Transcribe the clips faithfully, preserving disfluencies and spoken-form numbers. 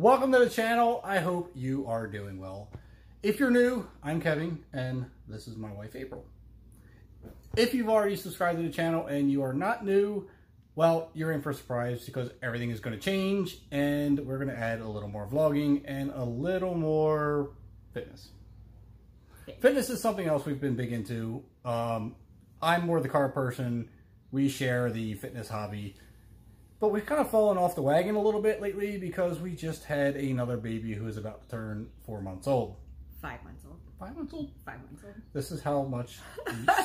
Welcome to the channel. I hope you are doing well. If you're new, I'm Kevin and this is my wife April. If you've already subscribed to the channel and you are not new, well, you're in for a surprise because everything is going to change and we're going to add a little more vlogging and a little more fitness. Fitness is something else we've been big into. Um, I'm more the car person. We share the fitness hobby. But we've kind of fallen off the wagon a little bit lately because we just had another baby who is about to turn four months old. Five months old. Five months old? Five months old. This is how much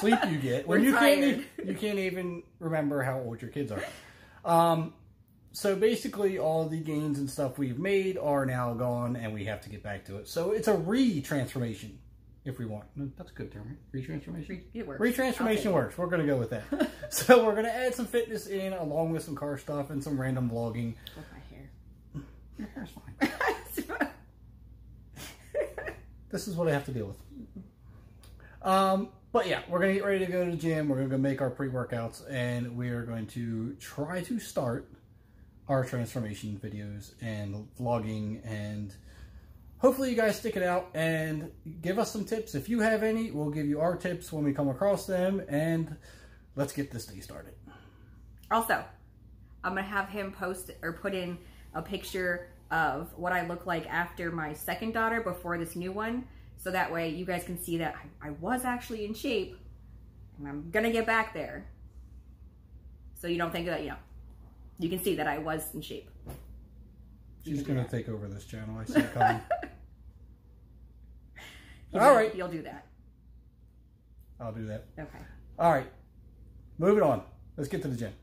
sleep you get when you can't, you can't even remember how old your kids are. Um, so basically all the gains and stuff we've made are now gone and we have to get back to it. So it's a re-transformation if we want. No, that's a good term, right? Re-transformation? Re it works. Re-transformation works. We're going to go with that. So we're going to add some fitness in along with some car stuff and some random vlogging. Look at my hair. Your hair's fine. This is what I have to deal with. Um, but yeah, we're going to get ready to go to the gym. We're going to go make our pre-workouts. And we are going to try to start our transformation videos and vlogging. And hopefully you guys stick it out and give us some tips. If you have any, we'll give you our tips when we come across them. And let's get this thing started. Also, I'm going to have him post or put in a picture of what I look like after my second daughter before this new one, so that way you guys can see that I, I was actually in shape and I'm gonna get back there, so you don't think that, you know, you can see that I was in shape. She's gonna that. take over this channel. I see it coming. Alright, you'll do that. I'll do that. Okay. Alright, moving on, let's get to the gym.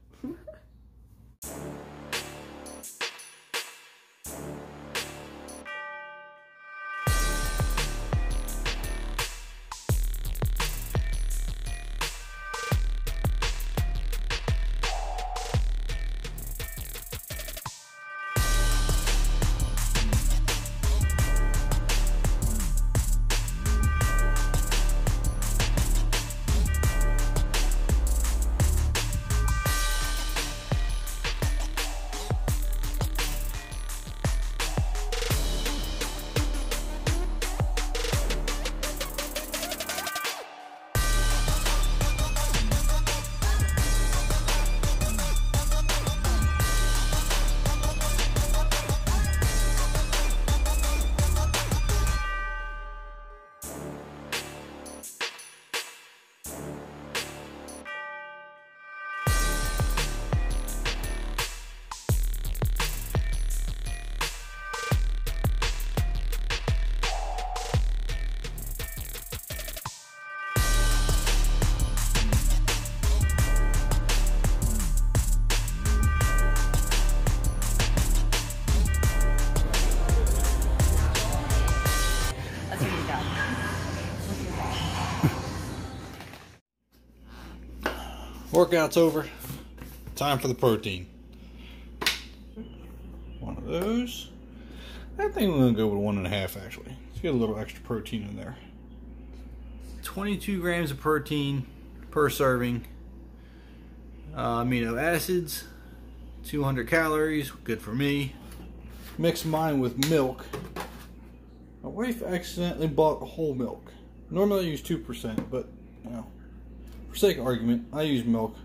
Workout's over. Time for the protein. One of those. I think I'm gonna go with one and a half actually. Let's get a little extra protein in there. twenty-two grams of protein per serving. Uh, amino acids. two hundred calories. Good for me. Mix mine with milk. My wife accidentally bought whole milk. Normally I use two percent, but you know, for sake of argument, I use milk.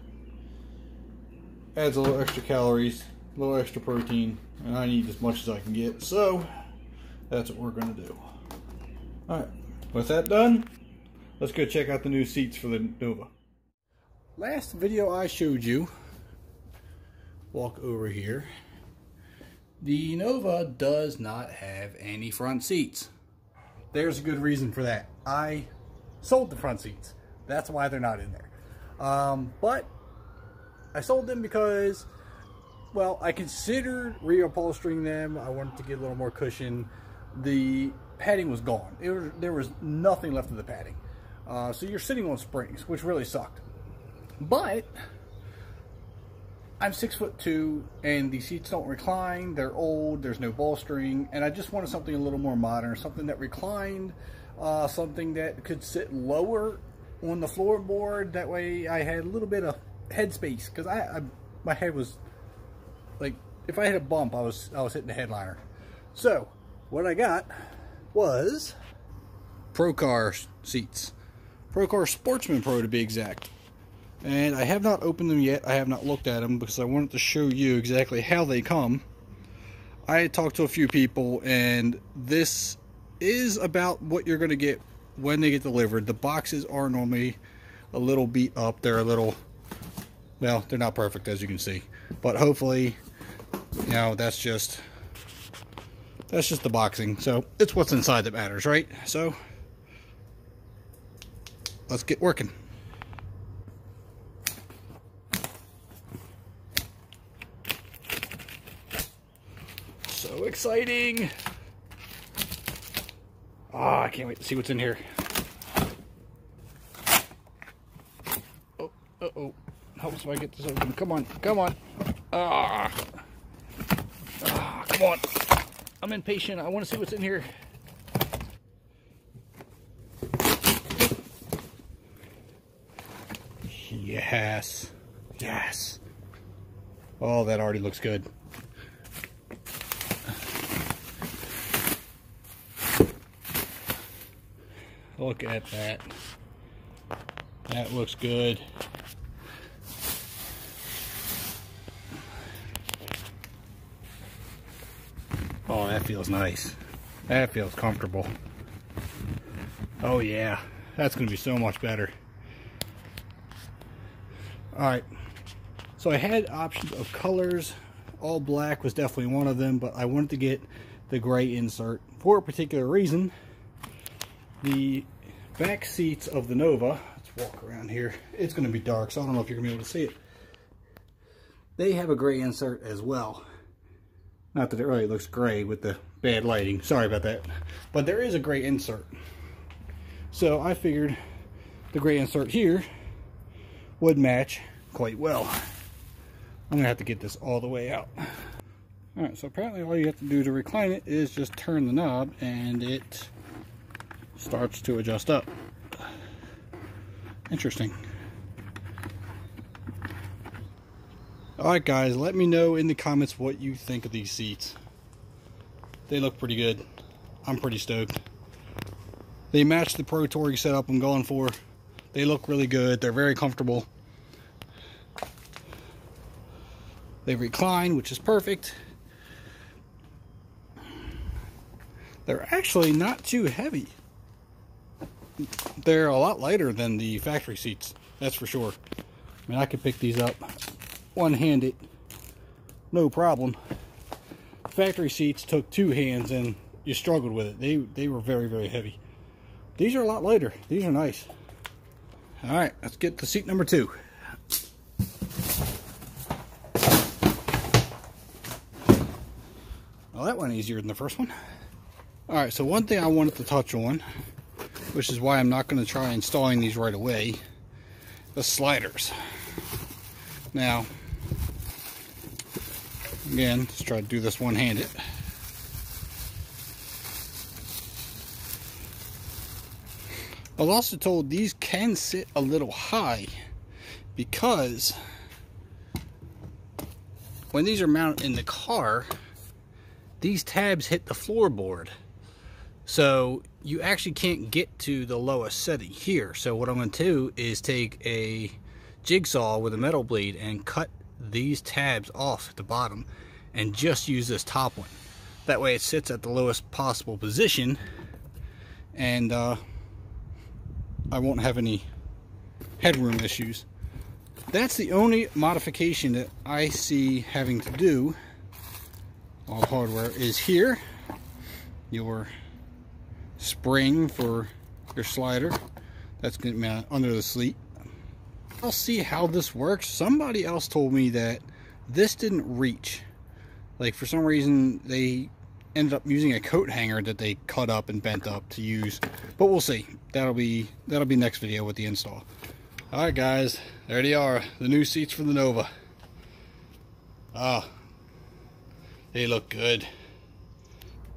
Adds a little extra calories, a little extra protein, and I need as much as I can get, so that's what we're gonna do. Alright, with that done, let's go check out the new seats for the Nova. Last video I showed you, walk over here, the Nova does not have any front seats. There's a good reason for that. I sold the front seats. That's why they're not in there. Um, but I sold them because, well, I considered reupholstering them. I wanted to get a little more cushion. The padding was gone. It was, there was nothing left of the padding. Uh, so you're sitting on springs, which really sucked. But I'm six foot two and the seats don't recline. They're old, there's no bolstering. And I just wanted something a little more modern, something that reclined, uh, something that could sit lower on the floorboard. That way I had a little bit of headspace, because I, I my head was like, if I had a bump, I was I was hitting the headliner. So what I got was ProCar seats, ProCar Sportsman Pro to be exact. And I have not opened them yet. I have not looked at them because I wanted to show you exactly how they come. I talked to a few people, and this is about what you're going to get when they get delivered. The boxes are normally a little beat up. They're a little, well, they're not perfect, as you can see. But hopefully, you know, that's just, that's just the boxing. So it's what's inside that matters, right? So let's get working. So exciting. Ah, oh, I can't wait to see what's in here. Oh, uh-oh. How else do I get this open? Come on, come on. Ah. Ah, come on. I'm impatient. I want to see what's in here. Yes. Yes. Oh, that already looks good. Look at that. That looks good. Oh, that feels nice. That feels comfortable. Oh yeah, that's gonna be so much better. All right, so I had options of colors. All black was definitely one of them, but I wanted to get the gray insert for a particular reason. The back seats of the Nova, let's walk around here. It's going to be dark, so I don't know if you're going to be able to see it. They have a gray insert as well. Not that it really looks gray with the bad lighting. Sorry about that. But there is a gray insert. So I figured the gray insert here would match quite well. I'm going to have to get this all the way out. All right, so apparently all you have to do to recline it is just turn the knob and it starts to adjust up. Interesting. All right guys, let me know in the comments what you think of these seats. They look pretty good. I'm pretty stoked. They match the Pro Touring setup I'm going for. They look really good. They're very comfortable. They recline, which is perfect. They're actually not too heavy. They're a lot lighter than the factory seats, that's for sure. I mean, I could pick these up one-handed, no problem. Factory seats took two hands and you struggled with it. They, they were very, very heavy. These are a lot lighter. These are nice. All right, let's get to seat number two. Well, that went easier than the first one. All right, so one thing I wanted to touch on, which is why I'm not going to try installing these right away, the sliders. Now, again, let's try to do this one-handed. I was also told these can sit a little high because when these are mounted in the car, these tabs hit the floorboard. So you actually can't get to the lowest setting here. So what I'm going to do is take a jigsaw with a metal bleed and cut these tabs off at the bottom and just use this top one. That way it sits at the lowest possible position and uh, I won't have any headroom issues. That's the only modification that I see having to do on hardware is here. Your spring for your slider that's going to mount under the seat. I'll see how this works. Somebody else told me that this didn't reach, like for some reason they ended up using a coat hanger that they cut up and bent up to use, but we'll see. That'll be that'll be next video with the install. All right guys, there they are, the new seats for the Nova. Ah, they look good.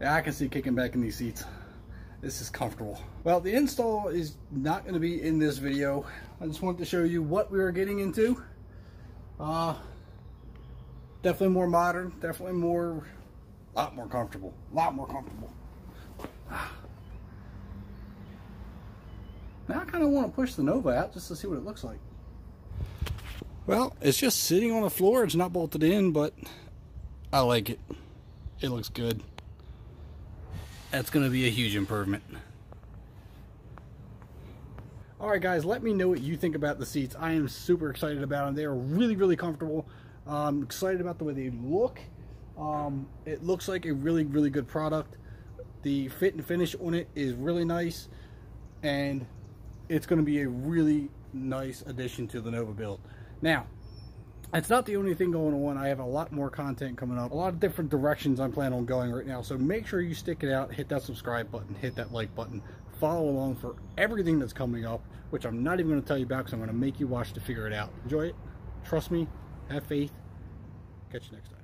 Yeah, I can see kicking back in these seats. This is comfortable. Well, the install is not going to be in this video. I just wanted to show you what we were getting into. Uh, definitely more modern, definitely more a lot more comfortable, a lot more comfortable. Now I kind of want to push the Nova out just to see what it looks like. Well, it's just sitting on the floor. It's not bolted in, but I like it. It looks good. That's going to be a huge improvement. All right, guys, let me know what you think about the seats. I am super excited about them. They are really, really comfortable. I'm excited about the way they look. Um, it looks like a really, really good product. The fit and finish on it is really nice, and it's going to be a really nice addition to the Nova build. Now, it's not the only thing going on. I have a lot more content coming up, a lot of different directions I'm planning on going right now. So make sure you stick it out, hit that subscribe button, hit that like button. Follow along for everything that's coming up, which I'm not even going to tell you about because I'm going to make you watch to figure it out. Enjoy it. Trust me. Have faith. Catch you next time.